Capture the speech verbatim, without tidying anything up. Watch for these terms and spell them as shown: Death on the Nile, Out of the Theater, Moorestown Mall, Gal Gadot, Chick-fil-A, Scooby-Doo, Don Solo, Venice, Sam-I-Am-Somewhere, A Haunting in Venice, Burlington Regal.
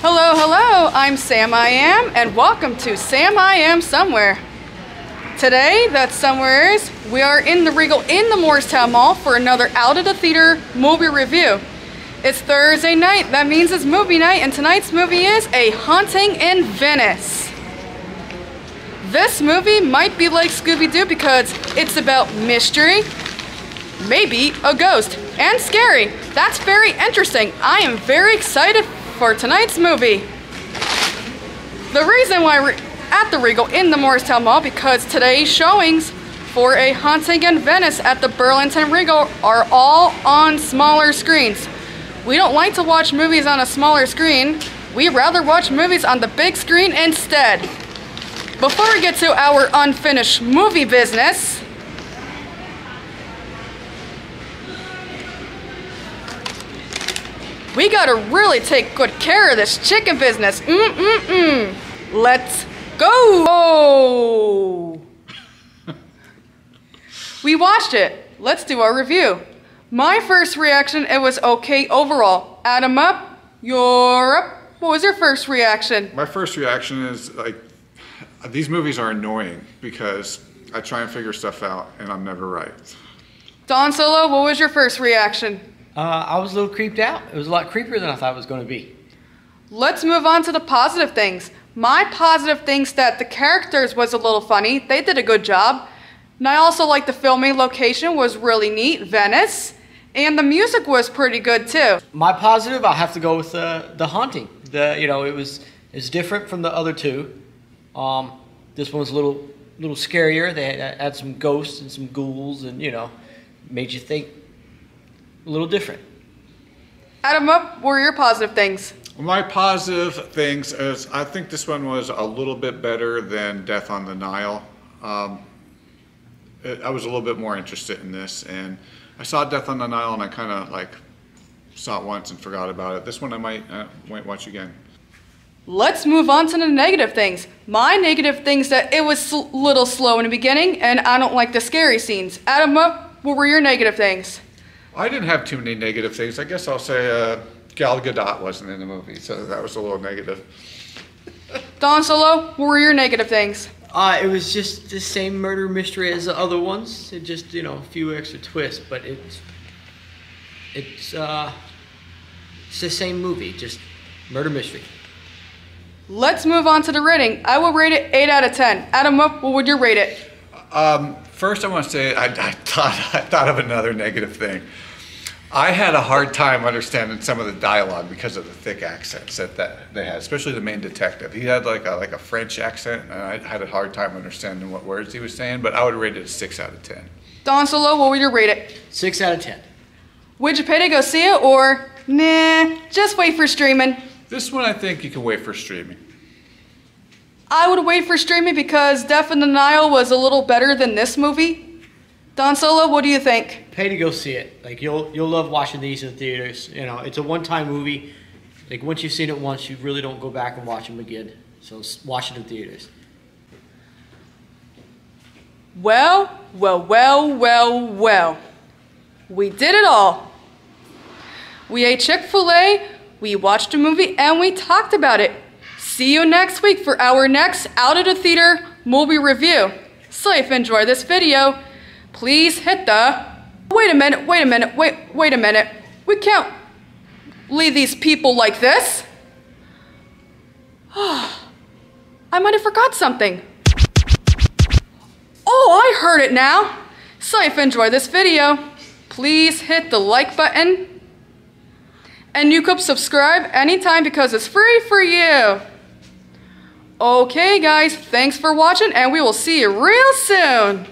Hello, hello, I'm Sam-I-Am, and welcome to Sam-I-Am-Somewhere. Today, that's somewhere is, we are in the Regal in the Moorestown Mall for another Out of the Theater movie review. It's Thursday night, that means it's movie night, and tonight's movie is A Haunting in Venice. This movie might be like Scooby-Doo because it's about mystery, maybe a ghost, and scary. That's very interesting. I am very excited for tonight's movie. The reason why we're at the Regal in the Moorestown Mall because today's showings for A Haunting in Venice at the Burlington Regal are all on smaller screens. We don't like to watch movies on a smaller screen. We rather watch movies on the big screen instead. Before we get to our unfinished movie business, we gotta really take good care of this chicken business. Mm-mm-mm. Let's go! Oh. We watched it. Let's do our review. My first reaction, it was okay overall. Adam up, you're up. What was your first reaction? My first reaction is like, these movies are annoying because I try and figure stuff out and I'm never right. Don Solo, what was your first reaction? Uh, I was a little creeped out. It was a lot creepier than I thought it was going to be. Let's move on to the positive things. My positive things that the characters was a little funny. They did a good job. And I also like the filming location was really neat, Venice. And the music was pretty good too. My positive, I have to go with the, the haunting. The, you know, it was, it was different from the other two. Um, this one was a little, little scarier. They had, had some ghosts and some ghouls and, you know, made you think. A little different. Adam up, what were your positive things? My positive things is I think this one was a little bit better than Death on the Nile. Um, it, I was a little bit more interested in this, and I saw Death on the Nile and I kind of like saw it once and forgot about it. This one I might, uh, might watch again. Let's move on to the negative things. My negative things that it was a little slow in the beginning and I don't like the scary scenes. Adam up, what were your negative things? I didn't have too many negative things. I guess I'll say uh, Gal Gadot wasn't in the movie, so that was a little negative. Don Solo, what were your negative things? Uh, it was just the same murder mystery as the other ones. It just, you know, a few extra twists, but it's, it's, uh, it's the same movie, just murder mystery. Let's move on to the rating. I will rate it eight out of ten. Adam, what would you rate it? Um, first I want to say I, I, thought, I thought of another negative thing. I had a hard time understanding some of the dialogue because of the thick accents that, that they had, especially the main detective. He had like a, like a French accent, and I had a hard time understanding what words he was saying, but I would rate it a six out of ten. Don Solo, what would you rate it? six out of ten. Would you pay to go see it, or nah, just wait for streaming? This one I think you can wait for streaming. I would wait for streaming because Death on the Nile was a little better than this movie. Don Solo, what do you think? Pay to go see it. Like you'll you'll love watching these in theaters. You know, it's a one-time movie. Like once you've seen it once, you really don't go back and watch them again. So watch it in theaters. Well, well, well, well, well. We did it all. We ate Chick-fil-A, we watched a movie, and we talked about it. See you next week for our next Out of the Theater movie review. So if you enjoy this video, please hit the... Wait a minute, wait a minute, wait, wait a minute. We can't leave these people like this. I might have forgot something. Oh, I heard it now. So if you enjoy this video, please hit the like button. And you could subscribe anytime because it's free for you. Okay guys, thanks for watching and we will see you real soon.